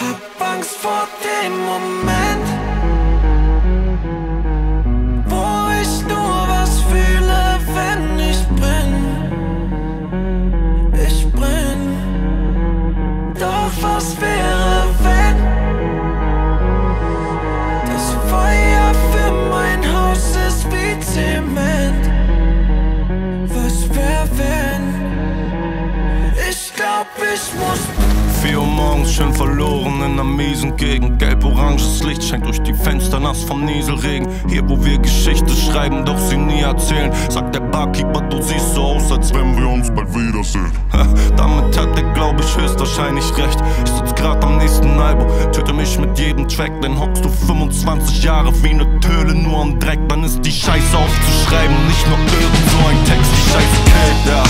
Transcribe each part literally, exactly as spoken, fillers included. Hab Angst vor dem Moment, wo ich nur was fühle, wenn ich bin. Ich bin. Doch was wäre, wenn das Feuer für mein Haus ist wie Zement? Was wäre, wenn? Ich glaub, ich muss. vier Uhr morgens, schön verloren in einer miesen Gegend. Gelb-oranges Licht scheint durch die Fenster, nass vom Nieselregen. Hier, wo wir Geschichte schreiben, doch sie nie erzählen. Sagt der Barkeeper, du siehst so aus, als wenn wir uns bald wiedersehen. Damit hat er, glaub ich, höchstwahrscheinlich recht. Ich sitz grad am nächsten Album, töte mich mit jedem Track. Dann hockst du fünfundzwanzig Jahre wie ne Töle nur am Dreck. Dann ist die Scheiße aufzuschreiben, nicht nur irgend so ein Text. Die Scheiße killt, ja.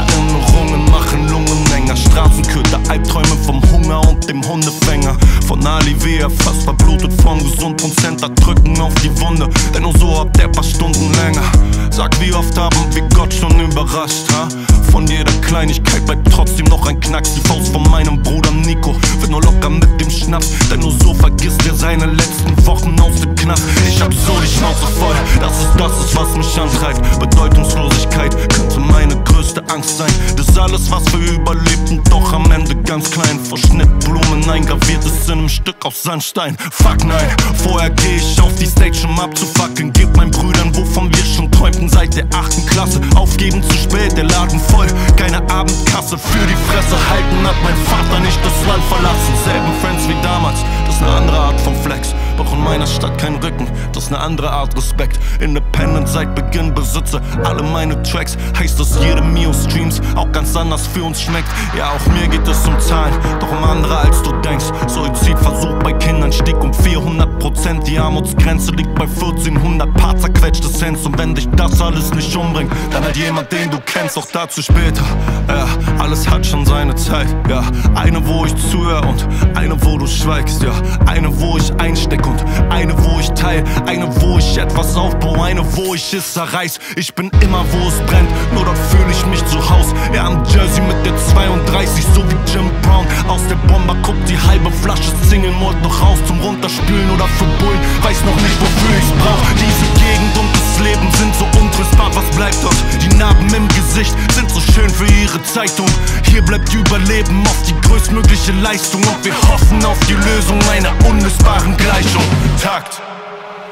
Erinnerungen machen Lungen enger, Straßenköter, Albträume vom Hunger und dem Hundefänger. Von Ali, wie er fast verblutet von gesund und Center drücken auf die Wunde. Denn nur so habt ihr paar Stunden länger. Sag, wie oft haben wir Gott schon überrascht, ha? Von jeder Kleinigkeit bleibt trotzdem noch ein Knacks. Die Faust von meinem Bruder Nico wird nur locker mit dem Schnaps. Denn nur so vergisst er seine letzten Wochen aus dem Knast. Ich hab so die Schnauze voll, das ist das ist was mich antreibt. Bedeutungslosigkeit könnte meine größte Angst sein. Das alles, was wir überlebten, doch am Ende ganz klar. Verschnittblumen eingraviert ist in einem Stück auf Sandstein. Fuck nein, vorher geh ich auf die Stage, um abzufacken. Gib meinen Brüdern, wovon wir schon träumten seit der achten Klasse. Aufgeben zu spät, der Laden voll, keine Abendkasse. Für die Fresse halten hat mein Vater nicht das Land verlassen. Selben Friends wie damals, das ist eine andere Art von Flex. Doch in meiner Stadt kein Rücken, das ist eine andere Art Respekt. Independent seit Beginn, besitze alle meine Tracks. Heißt, dass jede Mio Streams auch ganz anders für uns schmeckt. Ja, auch mir geht es um Zahlen, doch um andere als du denkst. Suizidversuch bei Kindern stieg um vierhundert Prozent. Die Armutsgrenze liegt bei vierzehnhundert Paar zerquetschte Cents. Und wenn dich das alles nicht umbringt, dann halt jemand, den du kennst. Doch dazu später, ja, alles hat schon seine Zeit. Ja, eine, wo ich zuhöre und eine, wo du schweigst. Ja, eine, wo ich einsteck und eine, wo ich teil. Eine, wo ich etwas aufbaue, eine, wo ich es zerreiß. Ich bin immer, wo es brennt, nur dort fühle ich mich zu Haus. Ja, am Jersey mit der zweiunddreißig, so wie Jim Brown. Aus der Bomber guckt die halbe Flasche Single-Malt noch raus. Zum Runterspülen oder für Bullen, weiß noch nicht, wofür ich's brauch. Diese Gegend und das Leben sind so untröstbar, was bleibt dort? Die Narben im Gesicht sind so schön für ihre Zeitung. Hier bleibt Überleben auf die größtmögliche Leistung. Und wir hoffen auf die Lösung einer unlösbaren Gleichung. Takt.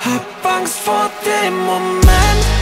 Hab Angst vor dem Moment.